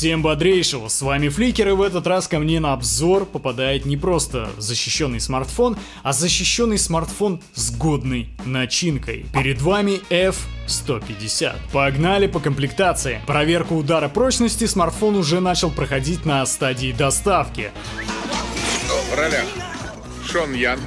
Всем бодрейшего, с вами Фликер, и в этот раз ко мне на обзор попадает не просто защищенный смартфон, а защищенный смартфон с годной начинкой. Перед вами f-150. Погнали по комплектации. Проверку удара прочности смартфон уже начал проходить на стадии доставки. В ролях Шон Янг.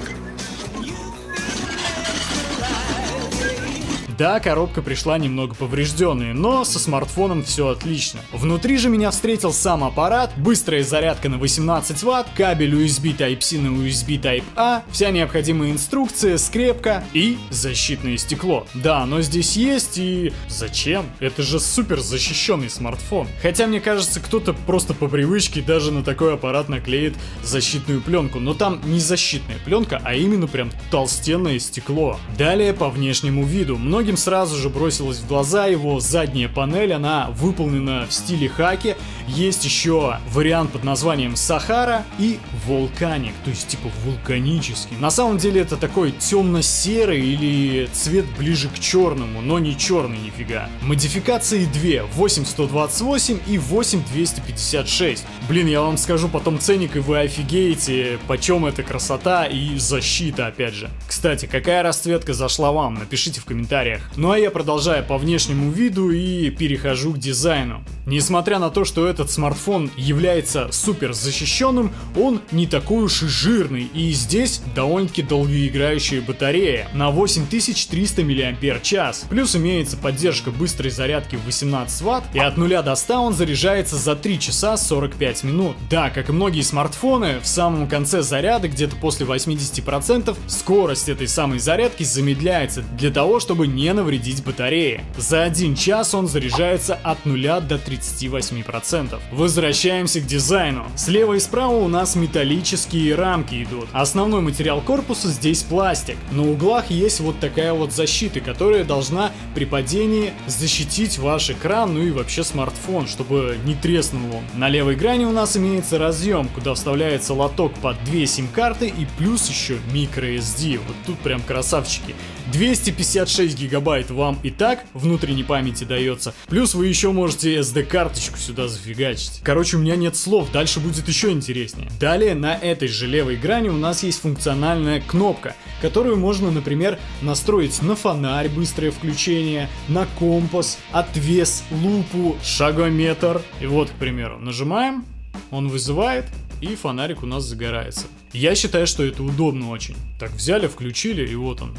Да, коробка пришла немного поврежденная, но со смартфоном все отлично. Внутри же меня встретил сам аппарат, быстрая зарядка на 18 Вт, кабель USB Type-C на USB Type-A, вся необходимая инструкция, скрепка и защитное стекло. Да, оно здесь есть, и зачем? Это же супер защищенный смартфон. Хотя мне кажется, кто-то просто по привычке даже на такой аппарат наклеит защитную пленку, но там не защитная пленка, а именно прям толстенное стекло. Далее по внешнему виду. Многим сразу же бросилось в глаза его задняя панель, она выполнена в стиле хаки. Есть еще вариант под названием Сахара и Вулканик, то есть типа вулканический. На самом деле это такой темно-серый или цвет ближе к черному, но не черный нифига. Модификации две, 8128 и 8256. Блин, я вам скажу потом ценник, и вы офигеете, почем эта красота и защита опять же. Кстати, какая расцветка зашла вам? Напишите в комментариях. Ну а я продолжаю по внешнему виду и перехожу к дизайну. Несмотря на то, что этот смартфон является супер защищенным, он не такой уж и жирный, и здесь довольно-таки долгоиграющая батарея на 8300 мАч, плюс имеется поддержка быстрой зарядки в 18 Вт, и от 0 до 100 он заряжается за 3 часа 45 минут. Да, как и многие смартфоны, в самом конце заряда, где-то после 80%, скорость этой самой зарядки замедляется для того, чтобы не навредить батарее. За 1 час он заряжается от 0 до 38%. Возвращаемся к дизайну. Слева и справа у нас металлические рамки идут. Основной материал корпуса здесь пластик. На углах есть вот такая вот защита, которая должна при падении защитить ваш экран, ну и вообще смартфон, чтобы не треснул он. На левой грани у нас имеется разъем, куда вставляется лоток под 2 сим-карты и плюс еще micro-sd. Вот тут прям красавчики. 256 гигабайт вам и так внутренней памяти дается, плюс вы еще можете SD-карточку сюда зафигачить. Короче, у меня нет слов, дальше будет еще интереснее. Далее на этой же левой грани у нас есть функциональная кнопка, которую можно, например, настроить на фонарь, быстрое включение, на компас, отвес, лупу, шагометр. И вот, к примеру, нажимаем, он вызывает, и фонарик у нас загорается. Я считаю, что это удобно очень. Так, взяли, включили, и вот он.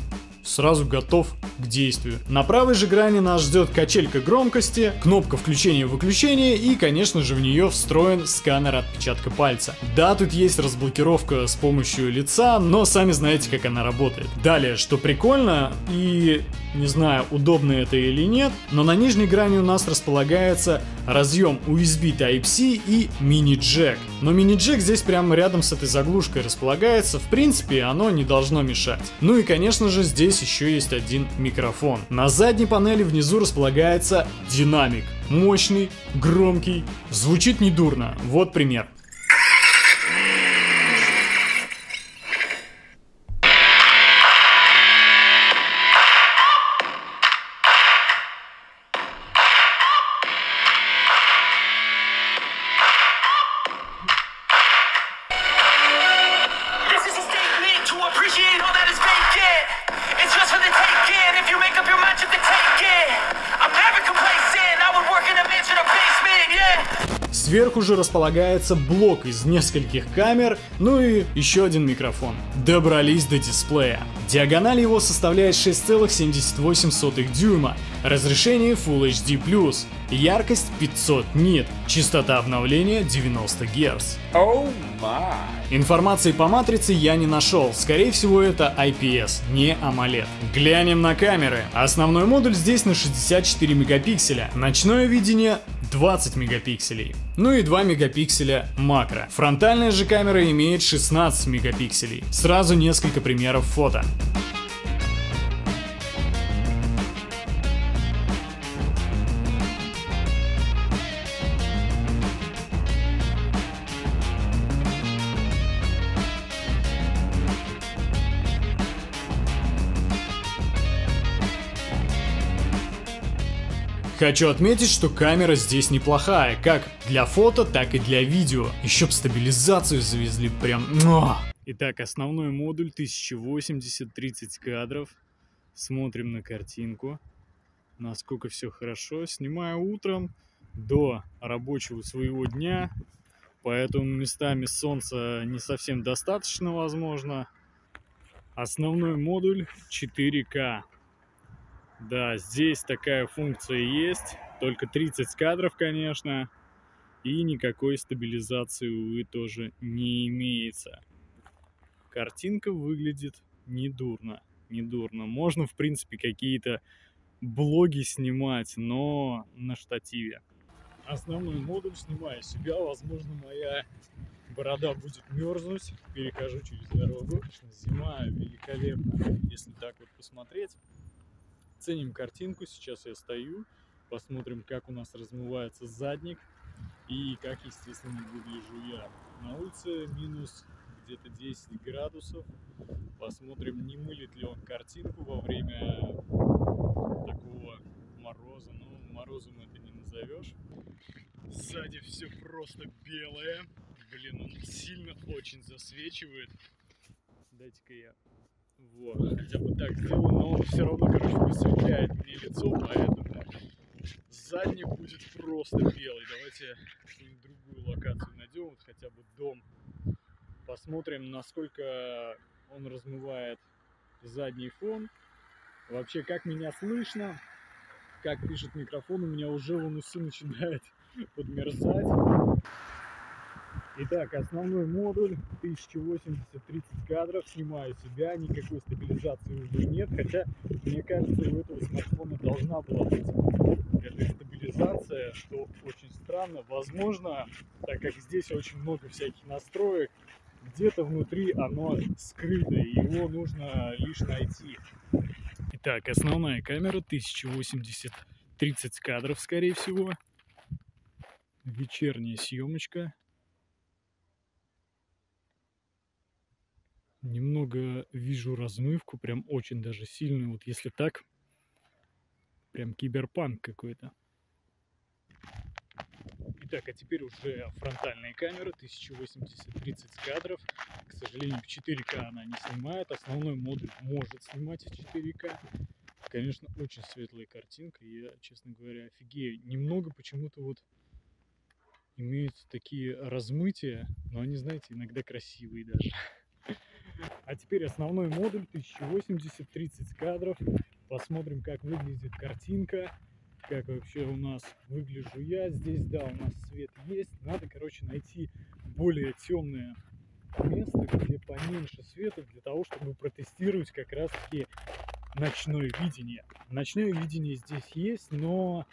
Сразу готов к действию. На правой же грани нас ждет качелька громкости, кнопка включения-выключения и, конечно же, в нее встроен сканер отпечатка пальца. Да, тут есть разблокировка с помощью лица, но сами знаете, как она работает. Далее, что прикольно, и не знаю, удобно это или нет, но на нижней грани у нас располагается разъем USB Type-C и мини-джек. Но мини-джек здесь прямо рядом с этой заглушкой располагается, в принципе, оно не должно мешать. Ну и, конечно же, здесь еще есть один микрофон. На задней панели внизу располагается динамик. Мощный, громкий, звучит недурно. Вот пример. Сверху же располагается блок из нескольких камер, ну и еще один микрофон. Добрались до дисплея. Диагональ его составляет 6,78 дюйма, разрешение Full HD+, яркость 500 нит, частота обновления 90 Гц. Oh my. Информации по матрице я не нашел, скорее всего это IPS, не AMOLED. Глянем на камеры. Основной модуль здесь на 64 мегапикселя, ночное видение 20 мегапикселей, ну и 2 мегапикселя макро. Фронтальная же камера имеет 16 мегапикселей. Сразу несколько примеров фото. Хочу отметить, что камера здесь неплохая, как для фото, так и для видео. Еще бы стабилизацию завезли прям. Итак, основной модуль 1080, 30 кадров. Смотрим на картинку, насколько все хорошо. Снимаю утром до рабочего своего дня, поэтому местами солнца не совсем достаточно, возможно. Основной модуль 4К. Да, здесь такая функция есть, только 30 кадров, конечно, и никакой стабилизации, увы, тоже не имеется. Картинка выглядит недурно, недурно. Можно, в принципе, какие-то блоги снимать, но на штативе. Основной модуль снимаю себя, возможно, моя борода будет мерзнуть. Перехожу через дорогу, зима великолепна, если так вот посмотреть. Ценим картинку, сейчас я стою, посмотрим, как у нас размывается задник и как, естественно, выгляжу я. На улице минус где-то 10 градусов, посмотрим, не мылит ли он картинку во время такого мороза, но морозом это не назовешь. Сзади все просто белое. Блин, он сильно очень засвечивает. Дайте-ка я вот хотя бы так сделаю, но он все равно, короче, высветляет мне лицо, поэтому задник будет просто белый. Давайте какую-нибудь другую локацию найдем, вот хотя бы дом. Посмотрим, насколько он размывает задний фон. Вообще, как меня слышно, как пишет микрофон, у меня уже вон усы начинает подмерзать. Итак, основной модуль 1080-30 кадров. Снимаю себя, никакой стабилизации уже нет. Хотя, мне кажется, у этого смартфона должна была быть эта стабилизация, что очень странно. Возможно, так как здесь очень много всяких настроек, где-то внутри оно скрыто, и его нужно лишь найти. Итак, основная камера 1080-30 кадров, скорее всего. Вечерняя съемочка. Немного вижу размывку, прям очень даже сильную. Вот если так, прям киберпанк какой-то. Итак, а теперь уже фронтальные камеры 1080-30 кадров. К сожалению, в 4К она не снимает. Основной модуль может снимать в 4К. Конечно, очень светлая картинка. Я, честно говоря, офигею. Немного почему-то вот имеются такие размытия, но они, знаете, иногда красивые даже. А теперь основной модуль 1080-30 кадров. Посмотрим, как выглядит картинка, как вообще у нас выгляжу я. Здесь, да, у нас свет есть. Надо, короче, найти более темное место, где поменьше света, для того, чтобы протестировать как раз-таки ночное видение. Ночное видение здесь есть, но,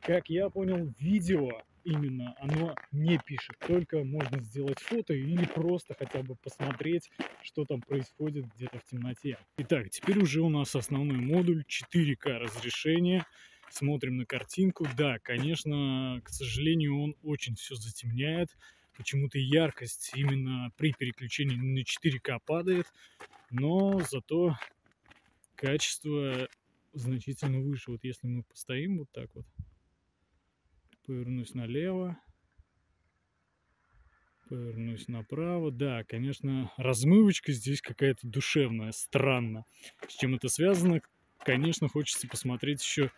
как я понял, видео именно оно не пишет, только можно сделать фото или просто хотя бы посмотреть, что там происходит где-то в темноте. Итак, теперь уже у нас основной модуль 4К разрешение. Смотрим на картинку. Да, конечно, к сожалению, он очень все затемняет. Почему-то яркость именно при переключении на 4К падает, но зато качество значительно выше. Вот если мы постоим вот так вот, повернусь налево, повернусь направо. Да, конечно, размывочка здесь какая-то душевная, странно. С чем это связано? Конечно, хочется посмотреть еще,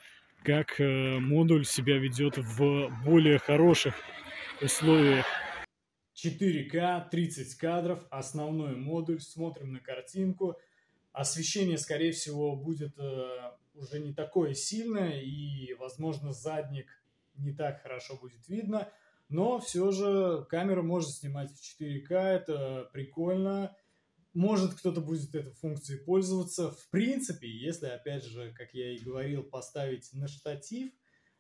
как модуль себя ведет в более хороших условиях. 4К, 30 кадров, основной модуль. Смотрим на картинку. Освещение, скорее всего, будет уже не такое сильное, и, возможно, задник не так хорошо будет видно, но все же камера может снимать в 4К, это прикольно. Может, кто-то будет этой функцией пользоваться. В принципе, если, опять же, как я и говорил, поставить на штатив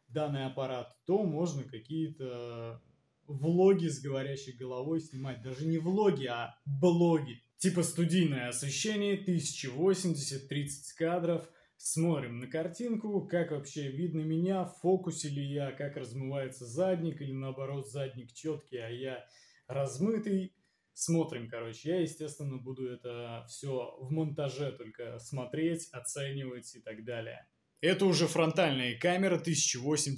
данный аппарат, то можно какие-то влоги с говорящей головой снимать. Даже не влоги, а блоги. Типа студийное освещение, 1080-30 кадров. Смотрим на картинку, как вообще видно меня, в фокусе ли я, как размывается задник, или наоборот задник четкий, а я размытый. Смотрим, короче. Я, естественно, буду это все в монтаже только смотреть, оценивать и так далее. Это уже фронтальная камера, 1080-30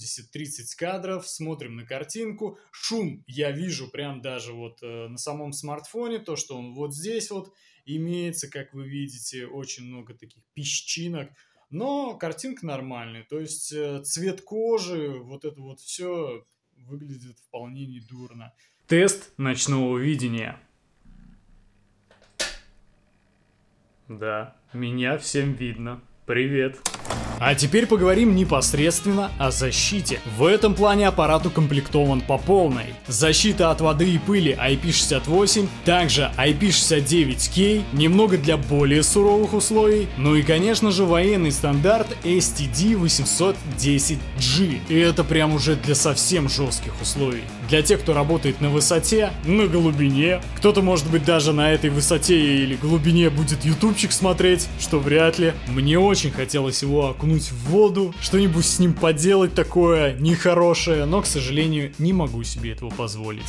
кадров, смотрим на картинку, шум я вижу прям даже вот на самом смартфоне, то, что он вот здесь вот имеется, как вы видите, очень много таких песчинок, но картинка нормальная, то есть цвет кожи, вот это вот все выглядит вполне недурно. Тест ночного видения. Да, меня всем видно. Привет! А теперь поговорим непосредственно о защите. В этом плане аппарат укомплектован по полной. Защита от воды и пыли IP68, также IP69K, немного для более суровых условий, ну и конечно же военный стандарт STD 810G. И это прям уже для совсем жестких условий. Для тех, кто работает на высоте, на глубине, кто-то может быть даже на этой высоте или глубине будет ютубчик смотреть, что вряд ли. Мне очень хотелось его окунуть в воду, что-нибудь с ним поделать такое нехорошее, но, к сожалению, не могу себе этого позволить.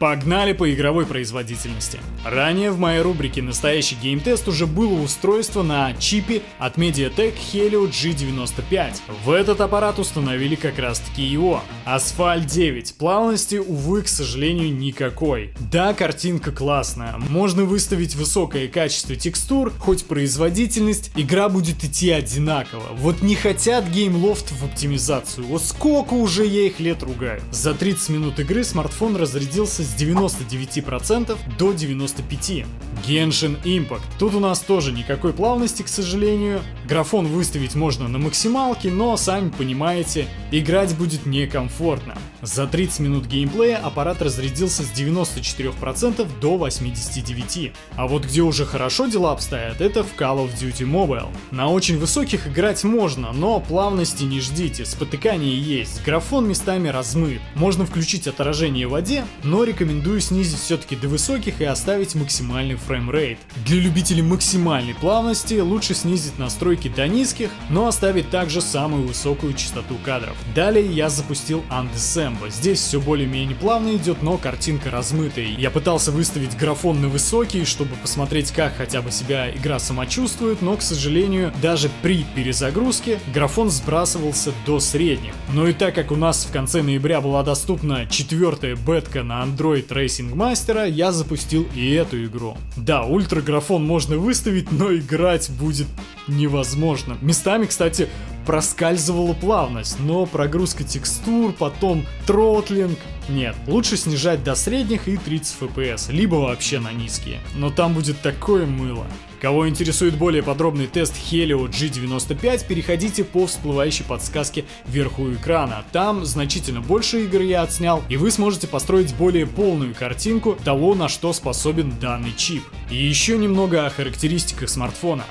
Погнали по игровой производительности. Ранее в моей рубрике «Настоящий геймтест» уже было устройство на чипе от MediaTek Helio G95. В этот аппарат установили как раз таки его. Асфальт 9. Плавности, увы, к сожалению, никакой. Да, картинка классная. Можно выставить высокое качество текстур, хоть производительность, игра будет идти одинаково. Вот не хотят GameLoft в оптимизацию. Вот сколько уже я их лет ругаю. За 30 минут игры смартфон разрядился с 99% до 95%. Genshin Impact. Тут у нас тоже никакой плавности, к сожалению. Графон выставить можно на максималке, но, сами понимаете, играть будет некомфортно. За 30 минут геймплея аппарат разрядился с 94% до 89%. А вот где уже хорошо дела обстоят, это в Call of Duty Mobile. На очень высоких играть можно, но плавности не ждите, спотыкание есть, графон местами размыт. Можно включить отражение в воде, но рекомендую снизить все-таки до высоких и оставить максимальный фреймрейт. Для любителей максимальной плавности лучше снизить настройки до низких, но оставить также самую высокую частоту кадров. Далее я запустил Андесембо. Здесь все более-менее плавно идет, но картинка размытая. Я пытался выставить графон на высокий, чтобы посмотреть, как хотя бы себя игра самочувствует, но, к сожалению, даже при перезагрузке графон сбрасывался до средних. Но и так как у нас в конце ноября была доступна 4-я бетка на Android Racing Master, я запустил и эту игру. Да, ультраграфон можно выставить, но играть будет невозможно. Местами, кстати, проскальзывала плавность, но прогрузка текстур, потом тротлинг. Нет, лучше снижать до средних и 30 FPS, либо вообще на низкие. Но там будет такое мыло. Кого интересует более подробный тест Helio G95, переходите по всплывающей подсказке вверху экрана. Там значительно больше игр я отснял, и вы сможете построить более полную картинку того, на что способен данный чип. И еще немного о характеристиках смартфона.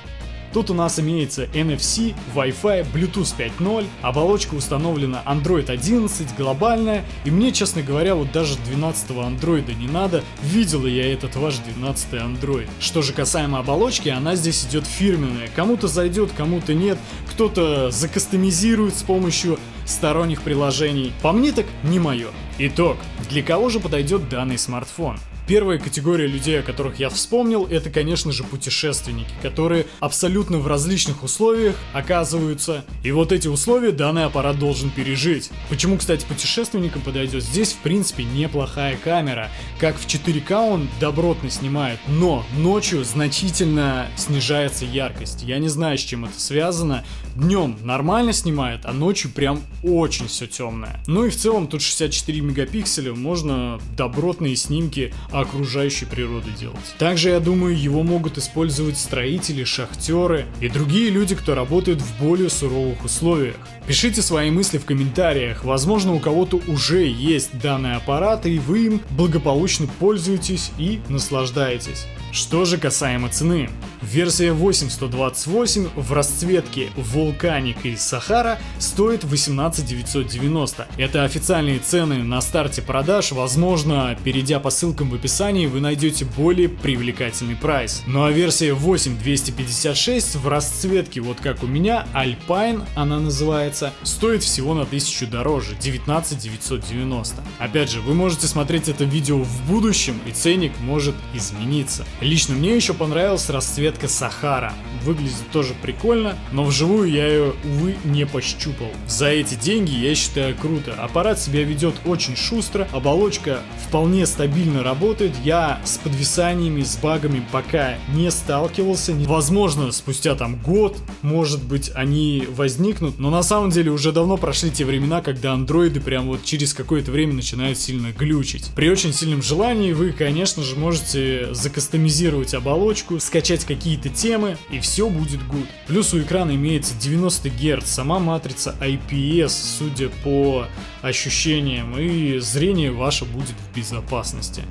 Тут у нас имеется NFC, Wi-Fi, Bluetooth 5.0, оболочка установлена Android 11, глобальная, и мне, честно говоря, вот даже 12-го Android не надо, видел я этот ваш 12-й Android. Что же касаемо оболочки, она здесь идет фирменная, кому-то зайдет, кому-то нет, кто-то закастомизирует с помощью сторонних приложений, по мне так не мое. Итог, для кого же подойдет данный смартфон? Первая категория людей, о которых я вспомнил, это, конечно же, путешественники, которые абсолютно в различных условиях оказываются. И вот эти условия данный аппарат должен пережить. Почему, кстати, путешественникам подойдет? Здесь, в принципе, неплохая камера. Как в 4К он добротно снимает, но ночью значительно снижается яркость. Я не знаю, с чем это связано. Днем нормально снимает, а ночью прям очень все темное. Ну и в целом тут 64 мегапикселя, можно добротные снимки окружающей природы делать. Также, я думаю, его могут использовать строители, шахтеры и другие люди, кто работает в более суровых условиях. Пишите свои мысли в комментариях, возможно, у кого-то уже есть данный аппарат и вы им благополучно пользуетесь и наслаждаетесь. Что же касаемо цены. Версия 8128 в расцветке Вулканик и Сахара стоит 18990. Это официальные цены на старте продаж, возможно, перейдя по ссылкам в описании, вы найдете более привлекательный прайс. Ну а версия 8256 в расцветке, вот как у меня, Альпайн она называется, стоит всего на 1000 дороже, 19990. Опять же, вы можете смотреть это видео в будущем и ценник может измениться. Лично мне еще понравилась расцветка таблетка Сахара. Выглядит тоже прикольно, но вживую я ее, увы, не пощупал. За эти деньги я считаю круто. Аппарат себя ведет очень шустро, оболочка вполне стабильно работает. Я с подвисаниями, с багами пока не сталкивался. Возможно, спустя там год, может быть, они возникнут, но на самом деле уже давно прошли те времена, когда андроиды прям вот через какое-то время начинают сильно глючить. При очень сильном желании вы, конечно же, можете закастомизировать оболочку, скачать какие-то темы, и все будет good. Плюс у экрана имеется 90 Гц, сама матрица IPS, судя по ощущениям, и зрение ваше будет в безопасности.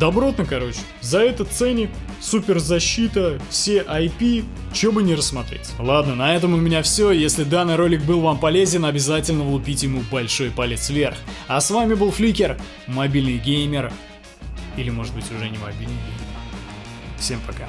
Добротно, короче. За этот ценник, супер защита, все IP, чё бы не рассмотреть. Ладно, на этом у меня все. Если данный ролик был вам полезен, обязательно влупите ему большой палец вверх. А с вами был Фликер, мобильный геймер, или может быть уже не мобильный геймер. Всем пока.